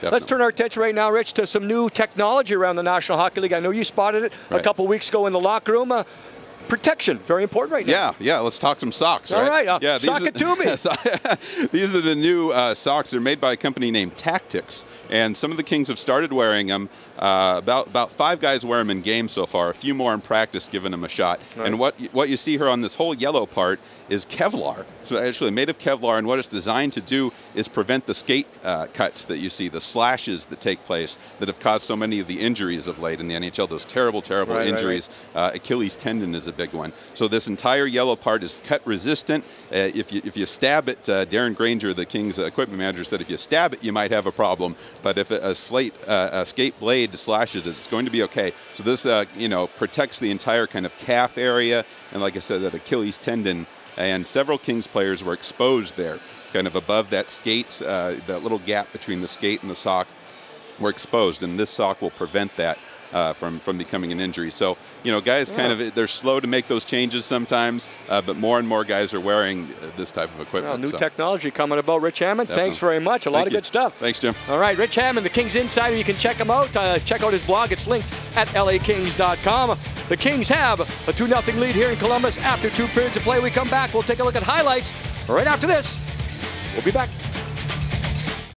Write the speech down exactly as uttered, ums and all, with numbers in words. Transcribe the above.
Definitely. Let's turn our attention right now, Rich, to some new technology around the National Hockey League. I know you spotted it right. a couple weeks ago in the locker room. Uh, Protection, very important right now. Yeah, yeah. Let's talk some socks. All right. right. Uh, yeah, Sockatubi. These are the new uh, socks. They're made by a company named Tactics, and some of the Kings have started wearing them. Uh, about about five guys wear them in games so far. A few more in practice, giving them a shot. Right. And what what you see here on this whole yellow part is Kevlar. It's actually made of Kevlar, and what it's designed to do is prevent the skate uh, cuts that you see, the slashes that take place that have caused so many of the injuries of late in the N H L. Those terrible, terrible right, injuries. Right, right. Uh, Achilles tendon is a big one. So this entire yellow part is cut resistant. Uh, if you if you stab it, uh, Darren Granger, the Kings equipment manager, said if you stab it, you might have a problem. But if a, a slate uh, a skate blade slashes it, it's going to be okay. So this uh, you know protects the entire kind of calf area, and like I said, that Achilles tendon. And several Kings players were exposed there, kind of above that skate, uh, that little gap between the skate and the sock, were exposed, and this sock will prevent that uh, from from becoming an injury. So you know, guys, yeah. kind of they're slow to make those changes sometimes, uh, but more and more guys are wearing this type of equipment. Well, new so. technology coming about, Rich Hammond. Definitely. Thanks very much. A lot Thank of you. good stuff. Thanks, Jim. All right, Rich Hammond, the Kings Insider. You can check him out. Uh, check out his blog. It's linked at L A Kings dot com. The Kings have a two nothing lead here in Columbus after two periods of play. We come back. We'll take a look at highlights right after this. We'll be back.